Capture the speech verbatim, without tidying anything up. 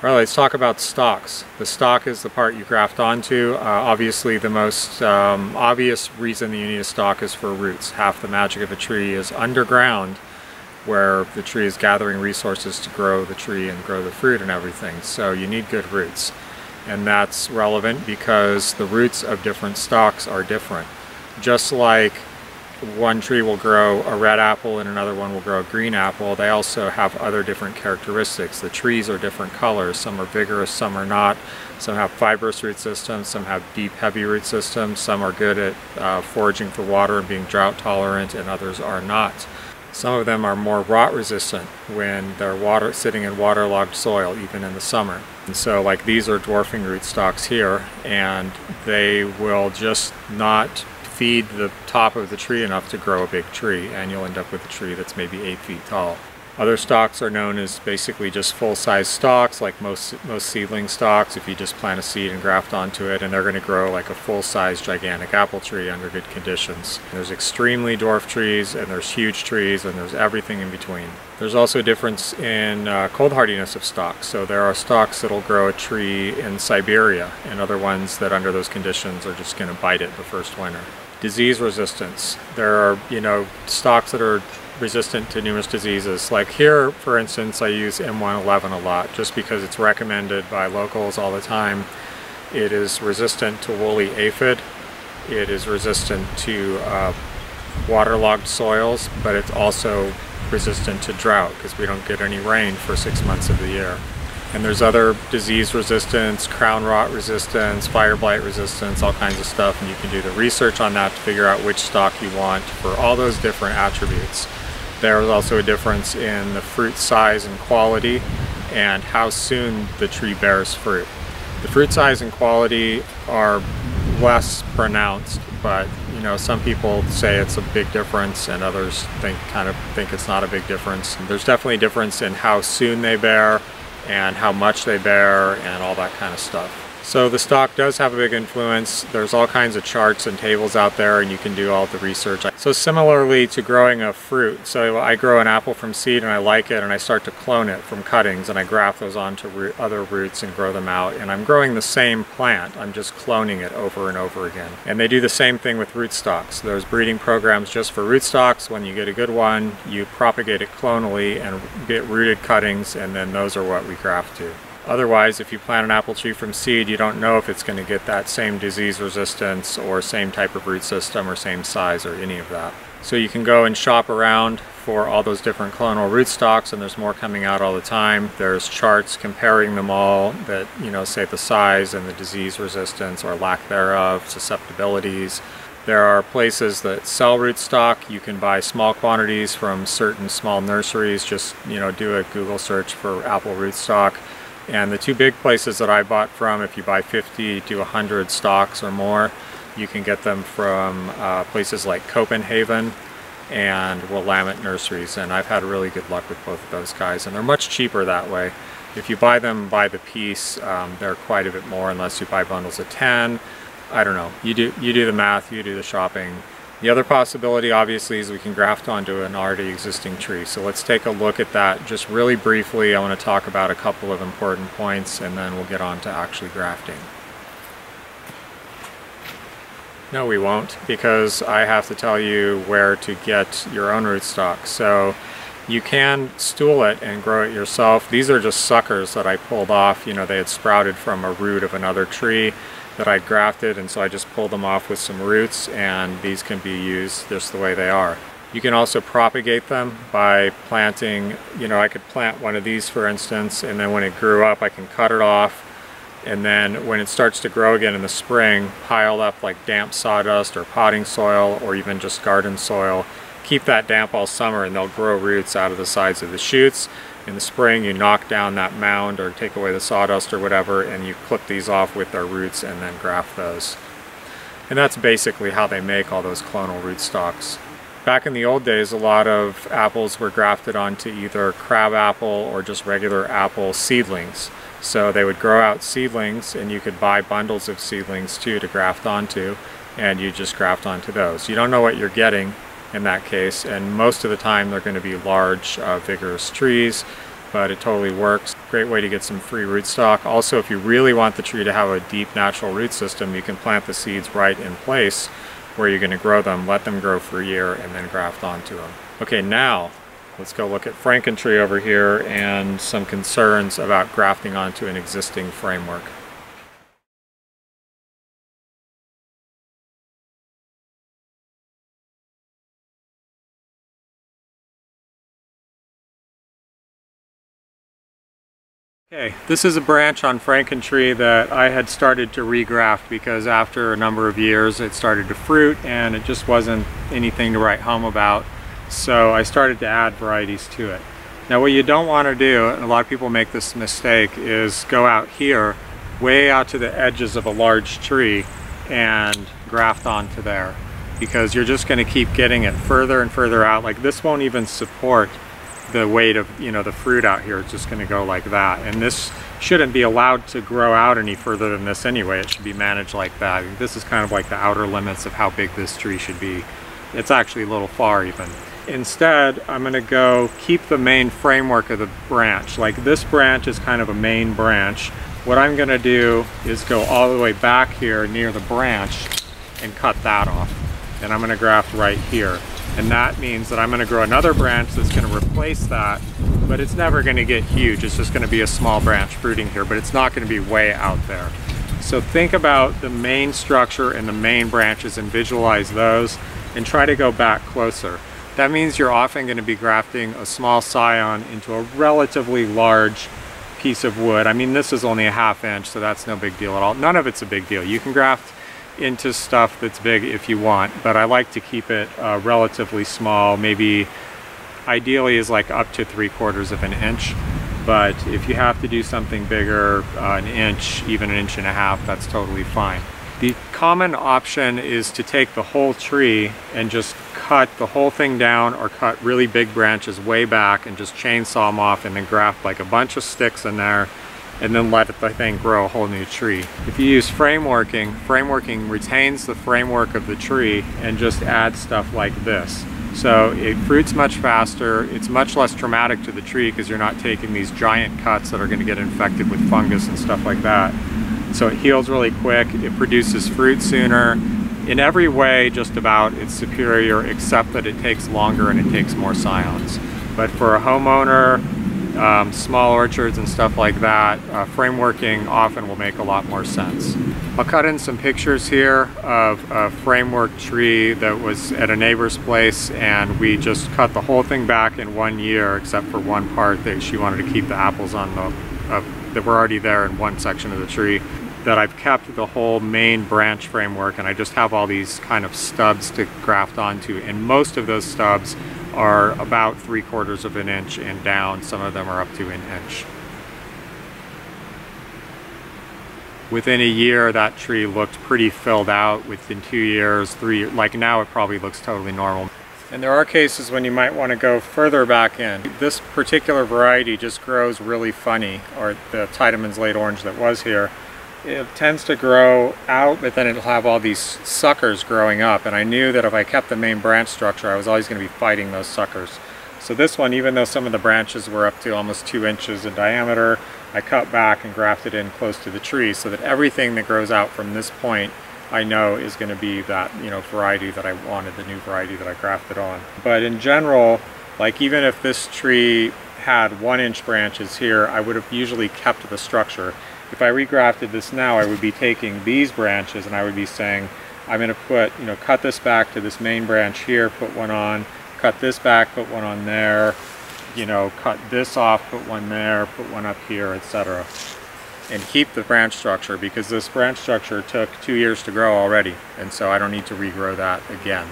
All right, let's talk about stalks. The stalk is the part you graft onto. Uh, obviously, the most um, obvious reason that you need a stalk is for roots. Half the magic of a tree is underground, where the tree is gathering resources to grow the tree and grow the fruit and everything. So you need good roots. And that's relevant because the roots of different stalks are different. Just like one tree will grow a red apple and another one will grow a green apple, they also have other different characteristics. The trees are different colors. Some are vigorous, some are not. Some have fibrous root systems, some have deep, heavy root systems. Some are good at uh, foraging for water and being drought tolerant, and others are not. Some of them are more rot resistant when they're water, sitting in waterlogged soil, even in the summer. And so like these are dwarfing root stalks here, and they will just not feed the top of the tree enough to grow a big tree, and you'll end up with a tree that's maybe eight feet tall. Other stalks are known as basically just full-size stalks, like most, most seedling stalks, if you just plant a seed and graft onto it, and they're going to grow like a full-size gigantic apple tree under good conditions. And there's extremely dwarf trees, and there's huge trees, and there's everything in between. There's also a difference in uh, cold hardiness of stalks. So there are stalks that'll grow a tree in Siberia, and other ones that under those conditions are just going to bite it the first winter. Disease resistance. There are, you know, stalks that are resistant to numerous diseases. Like here, for instance, I use M one eleven a lot just because it's recommended by locals all the time. It is resistant to woolly aphid. It is resistant to uh, waterlogged soils, but it's also resistant to drought because we don't get any rain for six months of the year. And there's other disease resistance, crown rot resistance, fire blight resistance, all kinds of stuff. And you can do the research on that to figure out which stock you want for all those different attributes. There is also a difference in the fruit size and quality and how soon the tree bears fruit. The fruit size and quality are less pronounced, but you know, some people say it's a big difference and others think kind of think it's not a big difference. There's definitely a difference in how soon they bear and how much they bear and all that kind of stuff. So the stalk does have a big influence. There's all kinds of charts and tables out there, and you can do all the research. So similarly to growing a fruit, so I grow an apple from seed and I like it, and I start to clone it from cuttings, and I graft those onto root, other roots and grow them out. And I'm growing the same plant, I'm just cloning it over and over again. And they do the same thing with rootstocks. There's breeding programs just for rootstocks. When you get a good one, you propagate it clonally and get rooted cuttings, and then those are what we graft to. Otherwise, if you plant an apple tree from seed, you don't know if it's going to get that same disease resistance or same type of root system or same size or any of that. So you can go and shop around for all those different clonal rootstocks, and there's more coming out all the time. There's charts comparing them all that, you know, say the size and the disease resistance or lack thereof, susceptibilities. There are places that sell rootstock. You can buy small quantities from certain small nurseries. Just, you know, do a Google search for apple rootstock. And the two big places that I bought from, if you buy fifty to one hundred stocks or more, you can get them from uh, places like Copenhagen and Willamette Nurseries. And I've had really good luck with both of those guys. And they're much cheaper that way. If you buy them by the piece, um, they're quite a bit more unless you buy bundles of ten. I don't know. You do, you do the math, you do the shopping. The other possibility, obviously, is we can graft onto an already existing tree. So let's take a look at that just really briefly. I want to talk about a couple of important points, and then we'll get on to actually grafting. No, we won't, because I have to tell you where to get your own rootstock. So you can stool it and grow it yourself. These are just suckers that I pulled off. You know, they had sprouted from a root of another tree that I grafted, and so I just pulled them off with some roots, and these can be used just the way they are. You can also propagate them by planting, you know, I could plant one of these, for instance, and then when it grew up, I can cut it off, and then when it starts to grow again in the spring, pile up like damp sawdust or potting soil or even just garden soil. Keep that damp all summer, and they'll grow roots out of the sides of the shoots. In the spring, you knock down that mound or take away the sawdust or whatever, and you clip these off with their roots and then graft those. And that's basically how they make all those clonal rootstocks. Back in the old days, a lot of apples were grafted onto either crab apple or just regular apple seedlings. So they would grow out seedlings, and you could buy bundles of seedlings too to graft onto, and you just graft onto those. You don't know what you're getting in that case, and most of the time they're going to be large, uh, vigorous trees. but it totally works. Great way to get some free rootstock. Also, if you really want the tree to have a deep natural root system, you can plant the seeds right in place where you're going to grow them, let them grow for a year, and then graft onto them. Okay, now let's go look at Franken tree over here and some concerns about grafting onto an existing framework. Okay, this is a branch on Franken tree that I had started to regraft because after a number of years it started to fruit and it just wasn't anything to write home about. So I started to add varieties to it. Now what you don't want to do, and a lot of people make this mistake, is go out here, way out to the edges of a large tree and graft onto there, because you're just going to keep getting it further and further out. Like this won't even support the weight of, you know, the fruit out here. It's just going to go like that, and this shouldn't be allowed to grow out any further than this anyway. It should be managed like that. This is kind of like the outer limits of how big this tree should be. It's actually a little far even. Instead, I'm going to go keep the main framework of the branch. Like this branch is kind of a main branch. What I'm going to do is go all the way back here near the branch and cut that off, and I'm going to graft right here. And that means that I'm going to grow another branch that's going to replace that, but it's never going to get huge. It's just going to be a small branch fruiting here, but it's not going to be way out there. So think about the main structure and the main branches and visualize those and try to go back closer. That means you're often going to be grafting a small scion into a relatively large piece of wood. I mean, this is only a half inch, so that's no big deal at all. None of it's a big deal. You can graft into stuff that's big if you want, but I like to keep it uh, relatively small. Maybe ideally is like up to three quarters of an inch, but if you have to do something bigger, uh, an inch, even an inch and a half, that's totally fine. The common option is to take the whole tree and just cut the whole thing down, or cut really big branches way back and just chainsaw them off and then graft like a bunch of sticks in there, and then let the thing grow a whole new tree. If you use frameworking, frameworking retains the framework of the tree and just adds stuff like this. So it fruits much faster, it's much less traumatic to the tree because you're not taking these giant cuts that are going to get infected with fungus and stuff like that. So it heals really quick, it produces fruit sooner. In every way, just about, it's superior, except that it takes longer and it takes more scions. But for a homeowner, Um, small orchards and stuff like that, uh, frameworking often will make a lot more sense. I'll cut in some pictures here of a framework tree that was at a neighbor's place, and we just cut the whole thing back in one year except for one part that she wanted to keep the apples on the, uh, that were already there in one section of the tree. That I've kept the whole main branch framework, and I just have all these kind of stubs to graft onto, and most of those stubs are about three quarters of an inch and down. Some of them are up to an inch. Within a year, that tree looked pretty filled out. Within two years, three, like now it probably looks totally normal. And there are cases when you might want to go further back in. This particular variety just grows really funny, or the Tiedeman's Late Orange that was here. It tends to grow out, but then it'll have all these suckers growing up, and I knew that if I kept the main branch structure, I was always going to be fighting those suckers. So this one, even though some of the branches were up to almost two inches in diameter, I cut back and grafted in close to the tree so that everything that grows out from this point I know is going to be that, you know, variety that I wanted, the new variety that I grafted on. But in general, like even if this tree had one inch branches here, I would have usually kept the structure. If I regrafted this now, I would be taking these branches and I would be saying, I'm going to put, you know, cut this back to this main branch here, put one on, cut this back, put one on there, you know, cut this off, put one there, put one up here, et cetera. And keep the branch structure, because this branch structure took two years to grow already, and so I don't need to regrow that again.